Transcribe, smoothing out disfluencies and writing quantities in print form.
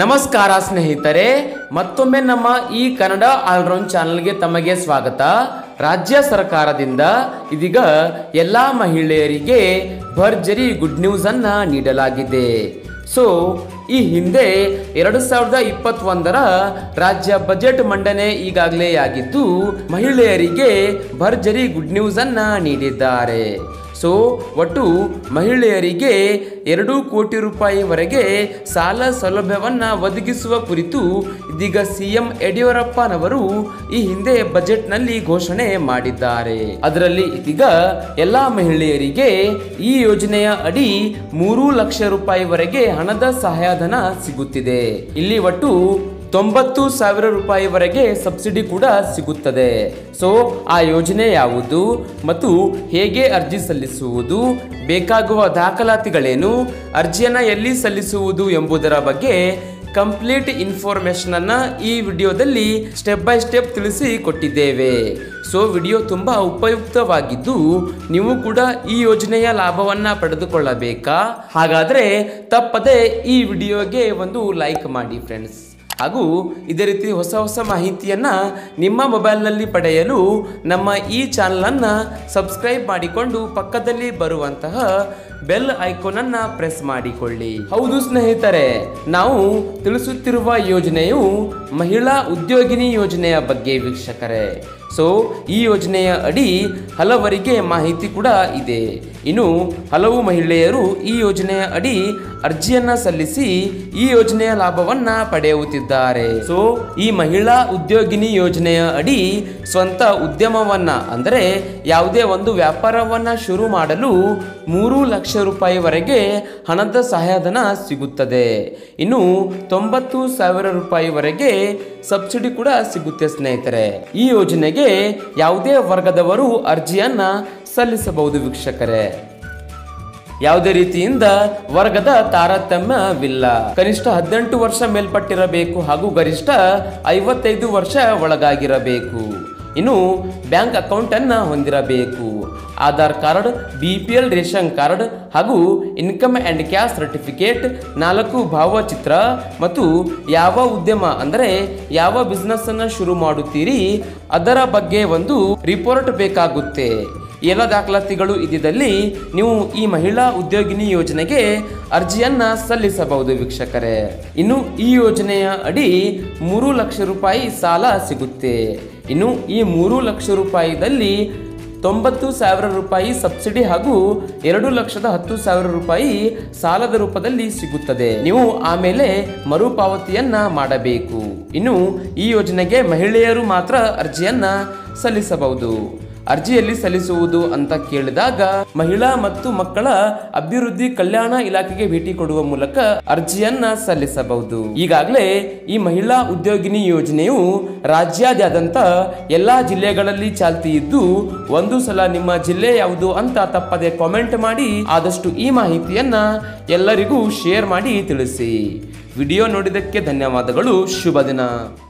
ನಮಸ್ಕಾರ ಸ್ನೇಹಿತರೆ, ಮತ್ತೊಮ್ಮೆ ನಮ್ಮ ಈ ಕನ್ನಡ ಆಲ್ ರೌಂಡ್ ಚಾನೆಲ್ ಗೆ ತಮಗೆ ಸ್ವಾಗತ. ರಾಜ್ಯ ಸರ್ಕಾರದಿಂದ ಇದೀಗ ಎಲ್ಲಾ ಮಹಿಳೆಯರಿಗೆ ಭರ್ಜರಿ ಗುಡ್ ನ್ಯೂಸ್ ಅನ್ನು ನೀಡಲಾಗಿದೆ. ಸೋ ಈ ಹಿಂದೆ 2021ರ ರಾಜ್ಯ ಬಜೆಟ್ ಮಂಡನೆ ಈಗಾಗಲೇ ಆಗಿತ್ತು. ಮಹಿಳೆಯರಿಗೆ ಭರ್ಜರಿ ಗುಡ್ ನ್ಯೂಸ್ ಅನ್ನು ನೀಡಿದ್ದಾರೆ. सो वट्टु महिळेयरिगे 2 कोटि रूपायि वरेगे साल सौलभ्यवन्न ಒದಗಿಸುವ ಕುರಿತು ಇದೀಗ ಸಿಎಂ ಯಡಿಯೂರಪ್ಪನವರು ಈ ಹಿಂದೆ ಬಜೆಟ್ ನಲ್ಲಿ ಘೋಷಣೆ ಮಾಡಿದ್ದಾರೆ. ಅದರಲ್ಲಿ ಇದೀಗ ಎಲ್ಲಾ ಮಹಿಳೆಯರಿಗೆ ಈ ಯೋಜನೆಯ ಅಡಿ 3 ಲಕ್ಷ ರೂಪಾಯಿ ವರೆಗೆ ಹಣದ ಸಹಾಯಧನ ಸಿಗುತ್ತಿದೆ. ಇಲ್ಲಿ ಒಟ್ಟು 90,000 ರೂಪಾಯಿ ವರೆಗೆ ಸಬ್ಸಿಡಿ ಕೂಡ ಸಿಗುತ್ತದೆ. ಸೋ ಆ ಯೋಜನೆ ಯಾವುದು ಮತ್ತು ಹೇಗೆ ಅರ್ಜಿ ಸಲ್ಲಿಸುವುದು, ಬೇಕಾಗುವ ದಾಖಲಾತಿಗಳೇನು, ಅರ್ಜಿಯನ್ನು ಎಲ್ಲಿ ಸಲ್ಲಿಸುವುದು ಎಂಬುದರ ಬಗ್ಗೆ ಕಂಪ್ಲೀಟ್ ಇನ್ಫಾರ್ಮೇಷನ್ ಅನ್ನು ಈ ವಿಡಿಯೋದಲ್ಲಿ ಸ್ಟೆಪ್ ಬೈ ಸ್ಟೆಪ್ ತಿಳಿಸಿ ಕೊಟ್ಟಿದ್ದೇವೆ. ಸೋ ವಿಡಿಯೋ ತುಂಬಾ ಉಪಯುಕ್ತವಾಗಿದ್ದು ನೀವು ಕೂಡ ಈ ಯೋಜನೆಯ ಲಾಭವನ್ನ ಪಡೆದುಕೊಳ್ಳಬೇಕಾ? ಹಾಗಾದರೆ ತಪ್ಪದೆ ಈ ವಿಡಿಯೋಗೆ ಒಂದು ಲೈಕ್ ಮಾಡಿ ಫ್ರೆಂಡ್ಸ್. ಹಾಗೂ ಇದೇ ರೀತಿ ಹೊಸ ಹೊಸ ಮಾಹಿತಿಯನ್ನು ನಿಮ್ಮ ಮೊಬೈಲ್ನಲ್ಲಿ ಪಡೆಯಲು ನಮ್ಮ ಈ ಚಾನಲನ್ನು ಸಬ್ಸ್ಕ್ರೈಬ್ ಮಾಡಿಕೊಂಡು ಪಕ್ಕದಲ್ಲಿ ಬರುವಂತಹ ಬೆಲ್ ಐಕಾನನ್ನು ಪ್ರೆಸ್ ಮಾಡಿಕೊಳ್ಳಿ. ಹೌದು ಸ್ನೇಹಿತರೆ, ನಾವು ತಿಳಿಸುತ್ತಿರುವ ಯೋಜನೆಯು ಮಹಿಳಾ ಉದ್ಯೋಗಿನಿ ಯೋಜನೆಯ ಬಗ್ಗೆ ವೀಕ್ಷಕರೇ. ಸೋ ಈ ಯೋಜನೆಯ ಅಡಿ ಹಲವರಿಗೆ ಮಾಹಿತಿ ಕೂಡ ಇದೆ. ಇನ್ನು ಹಲವು ಮಹಿಳೆಯರು ಈ ಯೋಜನೆಯ ಅಡಿ ಅರ್ಜಿಯನ್ನು ಸಲ್ಲಿಸಿ ಈ ಯೋಜನೆಯ ಲಾಭವನ್ನು ಪಡೆಯುತ್ತಿದ್ದಾರೆ. ಸೋ ಈ ಮಹಿಳಾ ಉದ್ಯೋಗಿನಿ ಯೋಜನೆಯ ಅಡಿ ಸ್ವಂತ ಉದ್ಯಮವನ್ನು ಅಂದರೆ ಯಾವುದೇ ಒಂದು ವ್ಯಾಪಾರವನ್ನು ಶುರು ಮಾಡಲು 3 ಲಕ್ಷ ರೂಪಾಯಿವರೆಗೆ ಹಣದ ಸಹಾಯಧನ ಸಿಗುತ್ತದೆ. ಇನ್ನು 90,000 ರೂಪಾಯಿವರೆಗೆ ಸಬ್ಸಿಡಿ ಕೂಡ ಸಿಗುತ್ತೆ ಸ್ನೇಹಿತರೆ. ಈ ಯೋಜನೆಗೆ ಯಾವುದೇ ವರ್ಗದವರು ಅರ್ಜಿಯನ್ನು ಸಲ್ಲಿಸಬಹುದು ವೀಕ್ಷಕರೇ. ಯಾವುದೇ ರೀತಿಯಿಂದ ವರ್ಗದ ತಾರತಮ್ಯವಿಲ್ಲ. ಕನಿಷ್ಠ 18 ವರ್ಷ ಮೇಲ್ಪಟ್ಟಿರಬೇಕು ಹಾಗೂ ಗರಿಷ್ಠ 55 ವರ್ಷ ಒಳಗಾಗಿರಬೇಕು. ಇನ್ನು ಬ್ಯಾಂಕ್ ಅಕೌಂಟನ್ನು ಹೊಂದಿರಬೇಕು. Aadhaar card, BPL ration card ಹಾಗೂ ಇನ್ಕಮ್ ಆ್ಯಂಡ್ ಕ್ಯಾಶ್ ಸರ್ಟಿಫಿಕೇಟ್, 4 ಭಾವಚಿತ್ರ ಮತ್ತು ಯಾವ ಉದ್ಯಮ ಅಂದರೆ ಯಾವ ಬಿಸ್ನೆಸ್ಸನ್ನು ಶುರು ಮಾಡುತ್ತೀರಿ ಅದರ ಬಗ್ಗೆ ಒಂದು ರಿಪೋರ್ಟ್ ಬೇಕಾಗುತ್ತೆ. ಎಲ್ಲ ದಾಖಲಾತಿಗಳು ಇದ್ದಲ್ಲಿ ನೀವು ಈ ಮಹಿಳಾ ಉದ್ಯೋಗಿನಿ ಯೋಜನೆಗೆ ಅರ್ಜಿಯನ್ನು ಸಲ್ಲಿಸಬಹುದು ವೀಕ್ಷಕರೇ. ಇನ್ನು ಈ ಯೋಜನೆಯ ಅಡಿ 3 ಲಕ್ಷ ರೂಪಾಯಿ ಸಾಲ ಸಿಗುತ್ತೆ. ಇನ್ನು ಈ 3 ಲಕ್ಷ ರೂಪಾಯಿದಲ್ಲಿ 90,000 ರೂಪಾಯಿ ಸಬ್ಸಿಡಿ ಹಾಗೂ 2,10,000 ರೂಪಾಯಿ ಸಾಲದ ರೂಪದಲ್ಲಿ ಸಿಗುತ್ತದೆ. ನೀವು ಆಮೇಲೆ ಮರುಪಾವತಿಯನ್ನ ಮಾಡಬೇಕು. ಇನ್ನು ಈ ಯೋಜನೆಗೆ ಮಹಿಳೆಯರು ಮಾತ್ರ ಅರ್ಜಿಯನ್ನ ಸಲ್ಲಿಸಬಹುದು. ಅರ್ಜಿಯಲ್ಲಿ ಸಲ್ಲಿಸುವುದು ಅಂತ ಕೇಳಿದಾಗ ಮಹಿಳಾ ಮತ್ತು ಮಕ್ಕಳ ಅಭಿವೃದ್ಧಿ ಕಲ್ಯಾಣ ಇಲಾಖೆಗೆ ಭೇಟಿ ಕೊಡುವ ಮೂಲಕ ಅರ್ಜಿಯನ್ನ ಸಲ್ಲಿಸಬಹುದು. ಈಗಾಗಲೇ ಈ ಮಹಿಳಾ ಉದ್ಯೋಗಿನಿ ಯೋಜನೆಯು ರಾಜ್ಯಾದ್ಯಂತ ಎಲ್ಲಾ ಜಿಲ್ಲೆಗಳಲ್ಲಿ ಚಾಲ್ತಿ ಇದ್ದು, ಒಂದು ಸಲ ನಿಮ್ಮ ಜಿಲ್ಲೆ ಯಾವುದು ಅಂತ ತಪ್ಪದೆ ಕಾಮೆಂಟ್ ಮಾಡಿ. ಆದಷ್ಟು ಈ ಮಾಹಿತಿಯನ್ನ ಎಲ್ಲರಿಗೂ ಶೇರ್ ಮಾಡಿ ತಿಳಿಸಿ. ವಿಡಿಯೋ ನೋಡಿದ್ದಕ್ಕೆ ಧನ್ಯವಾದಗಳು. ಶುಭ ದಿನ.